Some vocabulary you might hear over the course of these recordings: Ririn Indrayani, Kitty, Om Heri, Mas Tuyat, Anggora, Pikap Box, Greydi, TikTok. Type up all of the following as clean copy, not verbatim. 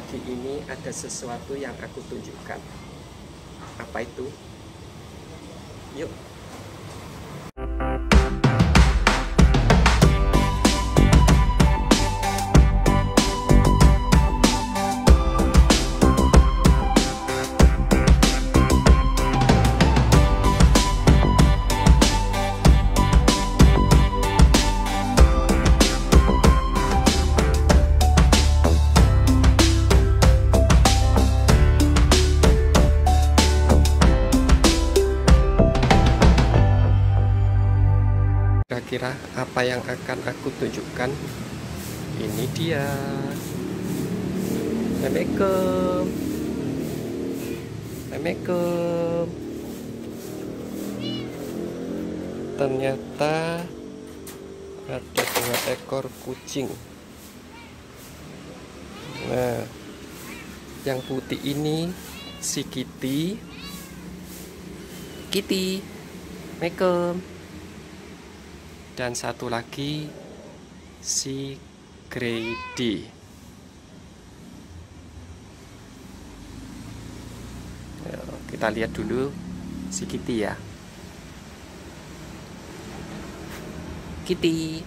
pagi ini ada sesuatu yang aku tunjukkan. Apa itu? Yuk. Kira apa yang akan aku tunjukkan? Ini dia make up. Ternyata ada 2 ekor kucing. Nah, yang putih ini si Kitty. Kitty make up. Dan satu lagi si Greydi. Kita lihat dulu si Kitty ya. Kitty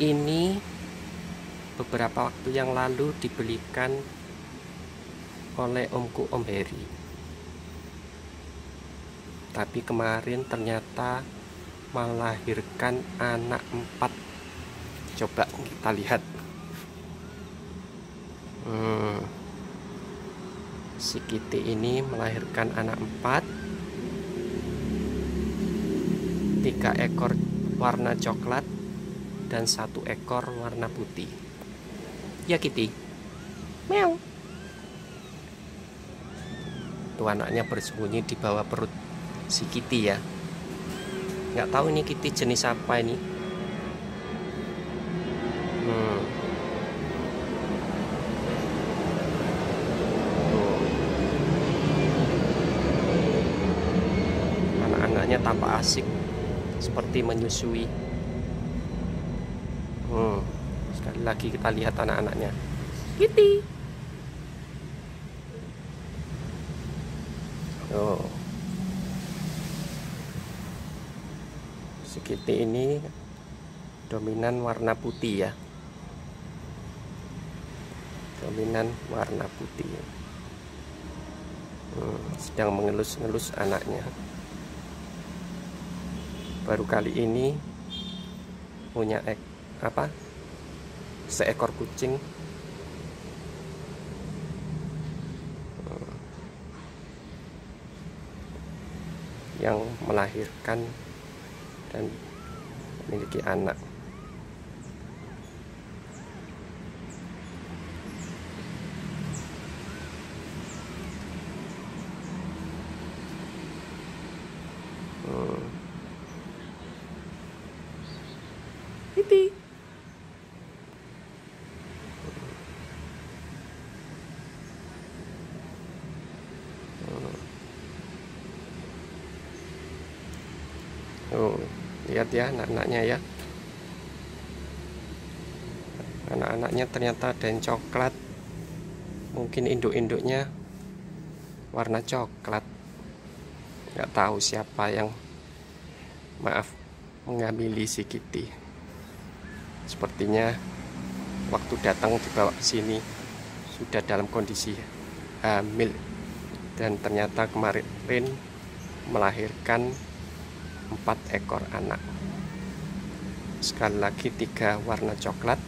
ini beberapa waktu yang lalu dibelikan oleh omku Om Heri. Tapi kemarin ternyata melahirkan anak 4. Coba kita lihat. Si Kitty ini melahirkan anak 4, 3 ekor warna coklat dan 1 ekor warna putih. Ya Kitty, meow. Tuh anaknya bersembunyi di bawah perut si Kitty ya. Nggak tahu ini Kitty jenis apa ini. Anak-anaknya tampak asik seperti menyusui. Sekali lagi kita lihat anak-anaknya. Kitty. Si Kitty ini dominan warna putih ya. Sedang mengelus-ngelus anaknya. Baru kali ini punya seekor kucing. Yang melahirkan dan memiliki anak. Kitty. Lihat ya anak-anaknya ya. Anak-anaknya ternyata ada yang coklat. Mungkin induk-induknya warna coklat. Nggak tahu siapa yang mengambil si Kitty. Sepertinya waktu datang dibawa ke sini sudah dalam kondisi hamil. Dan ternyata kemarin melahirkan 4 ekor anak. Sekali lagi 3 warna coklat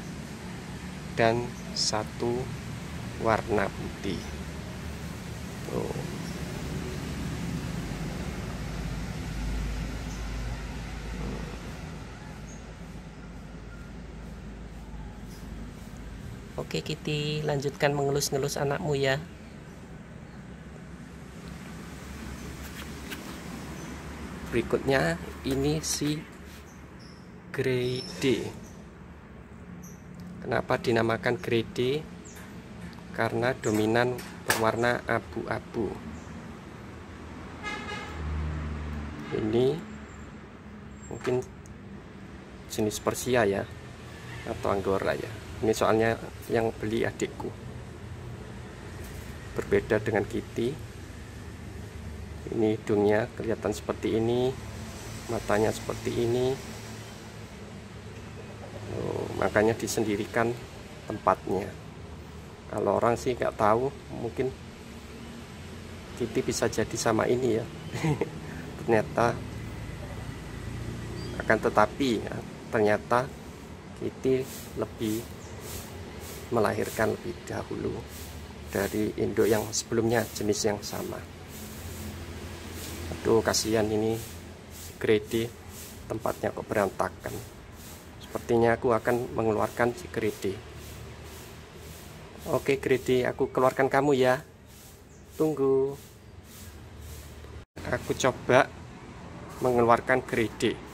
dan 1 warna putih. Oke Kitty, lanjutkan mengelus-ngelus anakmu ya. Berikutnya ini si Greydi. Kenapa dinamakan Greydi? Karena dominan berwarna abu-abu. Ini mungkin jenis Persia ya, atau Anggora ya. Ini soalnya yang beli adikku. Berbeda dengan Kitty. Ini hidungnya kelihatan seperti ini, matanya seperti ini. Oh, makanya disendirikan tempatnya. Kalau orang sih nggak tahu, mungkin Kitty bisa jadi sama ini ya. Ternyata akan tetapi ya, ternyata Kitty lebih melahirkan lebih dahulu dari induk yang sebelumnya, jenis yang sama. Aduh, kasihan ini Greydi, tempatnya kok berantakan. Sepertinya aku akan mengeluarkan si Greydi. Oke Greydi, aku keluarkan kamu ya. Tunggu. Aku coba mengeluarkan Greydi.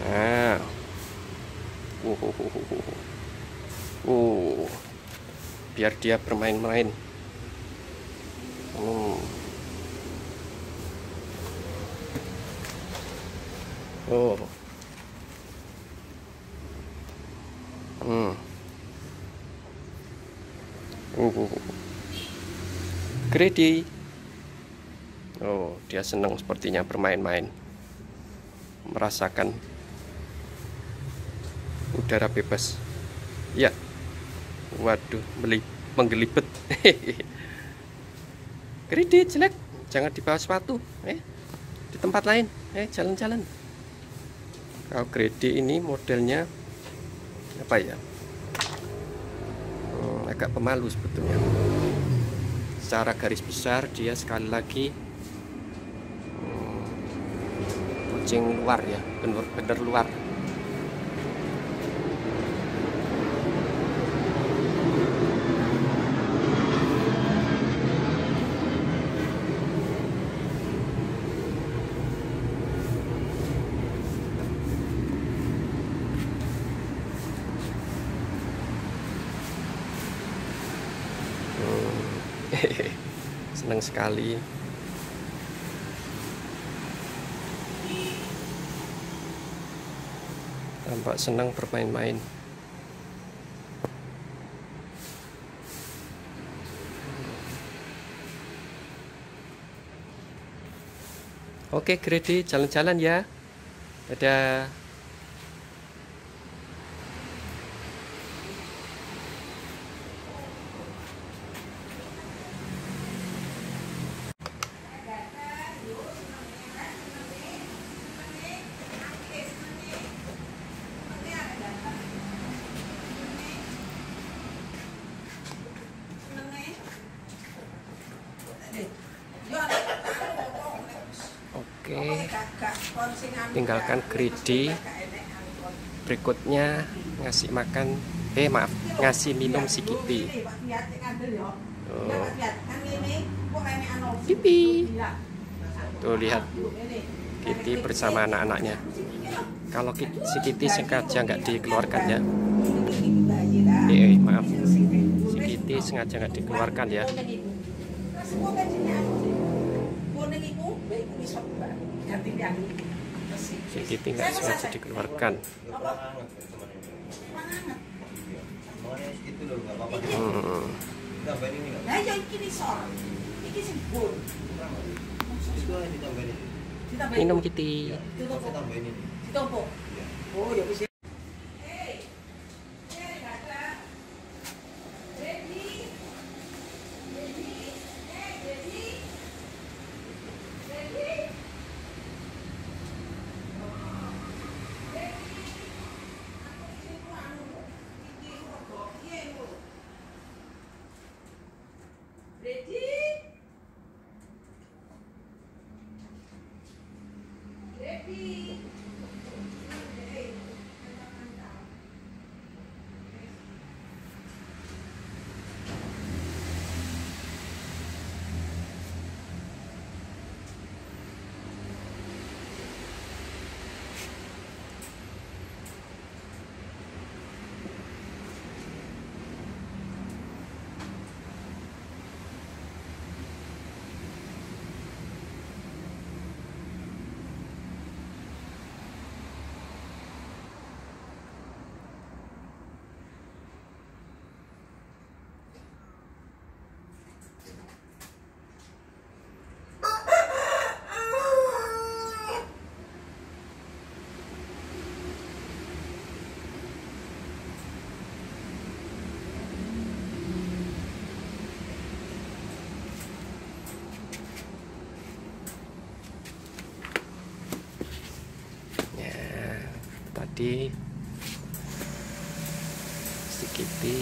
Nah, biar dia bermain-main. Greydi. Oh, dia senang sepertinya bermain-main, merasakan udara bebas. Ya, waduh, menggelibet. Greydi jelek, jangan di bawah sepatu. Di tempat lain. Jalan-jalan. Kalau Greydi ini modelnya apa ya? Agak pemalu sebetulnya. Secara garis besar dia sekali lagi kucing luar ya, bener-bener luar. Senang sekali. Nampak senang bermain-main. Oke Greydi, jalan-jalan ya. Dadah. Tinggalkan Greydi, berikutnya ngasih makan, maaf, ngasih minum si Kitty. Kitty, tuh lihat Kitty bersama anak-anaknya. Kalau si Kitty sengaja nggak dikeluarkan ya, maaf, si Kitty sengaja nggak dikeluarkan ya. Jadi tinggal sengaja dikeluarkan. Minum Kitty. si Kitty.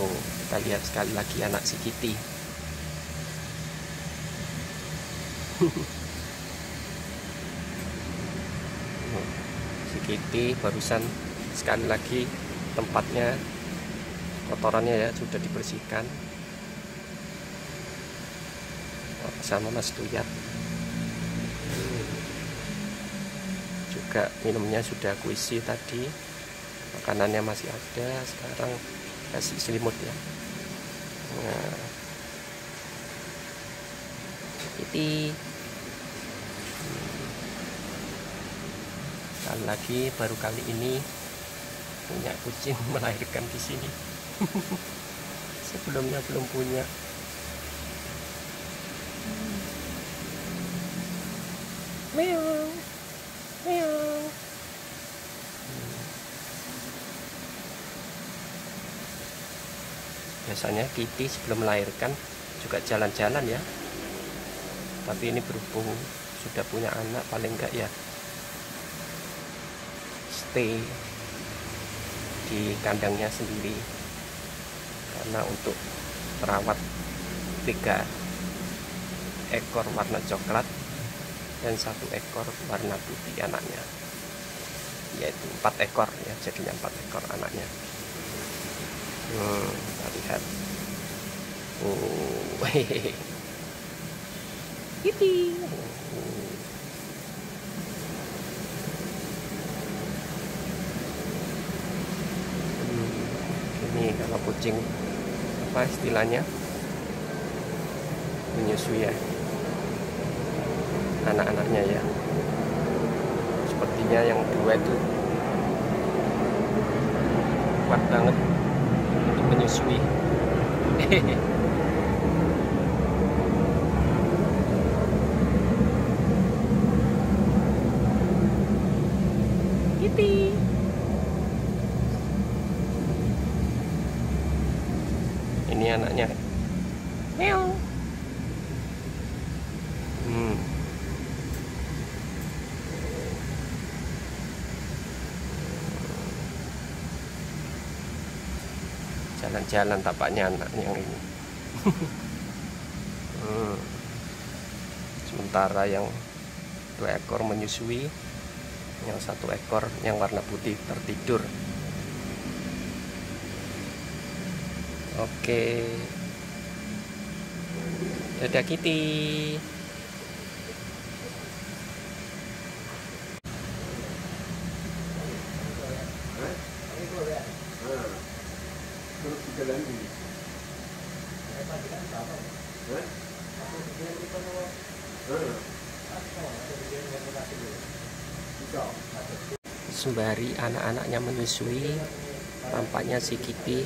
Oh, kita lihat sekali lagi anak si Kitty. Si Kitty barusan sekali lagi tempatnya kotorannya ya sudah dibersihkan sama Mas Tuyat. Juga minumnya sudah kuisi tadi, makanannya masih ada. Sekarang kasih selimut ya. Nah, Kitty sekali lagi baru kali ini punya kucing melahirkan di sini. Sebelumnya belum punya. Meow, meow. Biasanya Kitty sebelum melahirkan juga jalan-jalan ya. Tapi ini berhubung sudah punya anak, paling enggak ya stay di kandangnya sendiri, karena untuk merawat 3 ekor warna coklat dan 1 ekor warna putih anaknya, yaitu 4 ekor ya, jadinya 4 ekor anaknya. Kita lihat. Oh, hehehe. Kitty. Ini kalau kucing apa istilahnya menyusui ya anak-anaknya ya, sepertinya yang 2 itu kuat banget untuk menyusui. Kitty. Ini anaknya. Meow. Jalan-jalan tampaknya anak yang ini. Sementara yang 2 ekor menyusui, yang 1 ekor yang warna putih tertidur. Oke, dadah Kitty. Sembari anak-anaknya menyusui, tampaknya si Kitty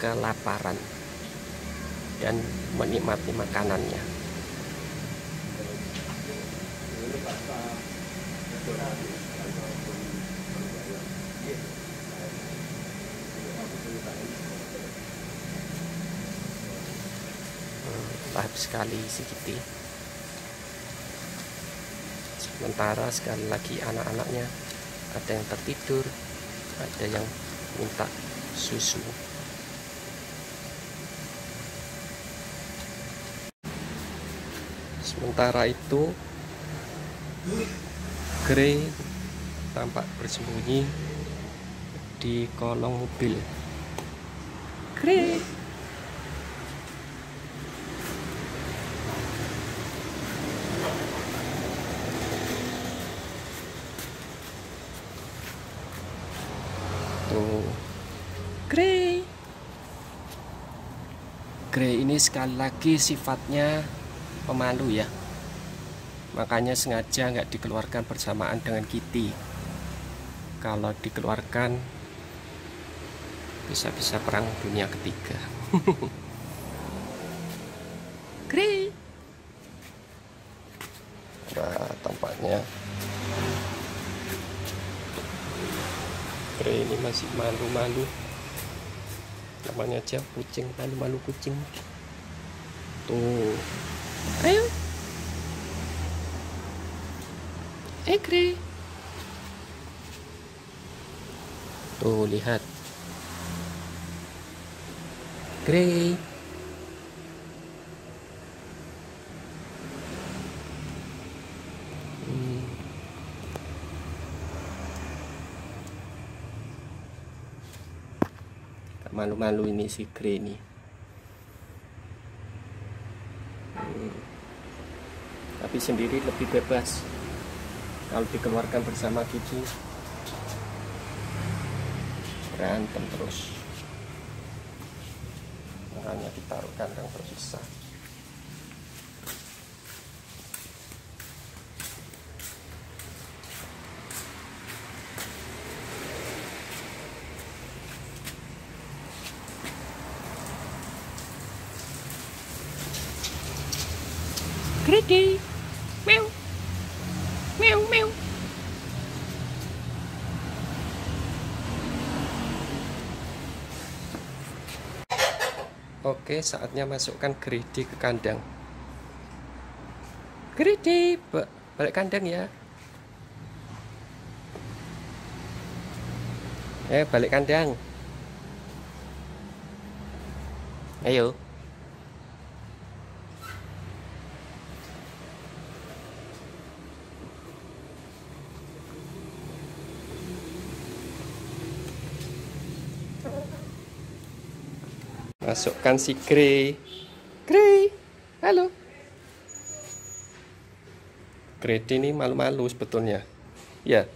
kelaparan dan menikmati makanannya. Lahap sekali si Kitty. Sementara sekali lagi anak-anaknya ada yang tertidur, ada yang minta susu. Sementara itu Grey tampak bersembunyi di kolong mobil. Grey. Grey ini sekali lagi sifatnya pemalu ya, makanya sengaja nggak dikeluarkan bersamaan dengan Kitty. Kalau dikeluarkan bisa-bisa perang dunia 3. Grey. Nah, tampaknya Grey ini masih malu-malu. Namanya aja kucing, malu-malu kucing. Tuh. Ayo. Grey. Tuh, lihat. Grey. Malu-malu ini si Grey ini. Tapi sendiri lebih bebas. Kalau dikeluarkan bersama Kitty berantem terus. Makanya ditaruh kandang terpisah. Greydi, meow, meow, meow. Oke, saatnya masukkan Greydi ke kandang. Greydi, balik kandang ya. Eh, balik kandang. Ayo. Masukkan si Grey. Grey, halo. Greydi ini malu-malu sebetulnya. Ya,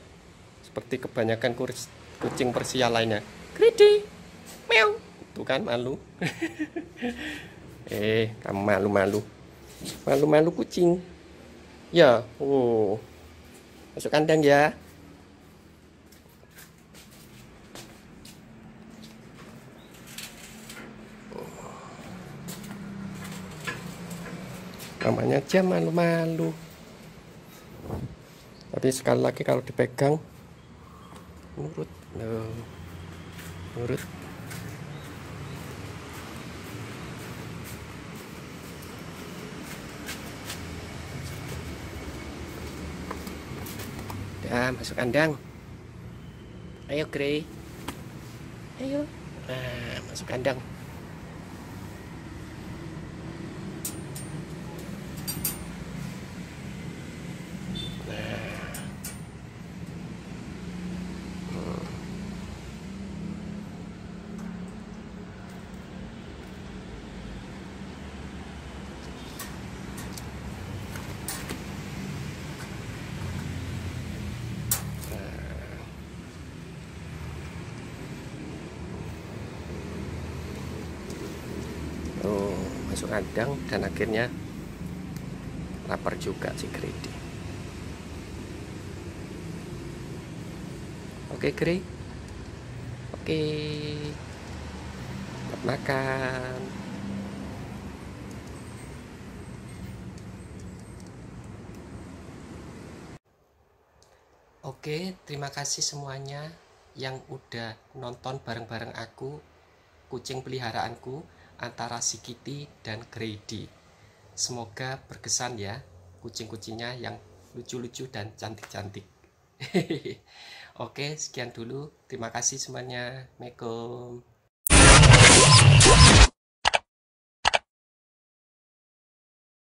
seperti kebanyakan kucing Persia lainnya. Greydi, meow. Tuh kan malu. Kamu malu-malu. Malu-malu kucing. Ya, oh. Masuk kandang ya. Namanya aja malu-malu. Tapi sekali lagi kalau dipegang nurut. Nurut. Udah, masuk kandang. Ayo Grey. Ayo. Nah, masuk kandang. Masuk kandang dan akhirnya lapar juga si Greydi. Oke Grey, oke, makan. Oke, terima kasih semuanya yang udah nonton bareng-bareng aku, kucing peliharaanku antara si Kitty dan Greydi. Semoga berkesan ya kucing-kucingnya yang lucu-lucu dan cantik-cantik. Oke, sekian dulu. Terima kasih semuanya. Assalamualaikum.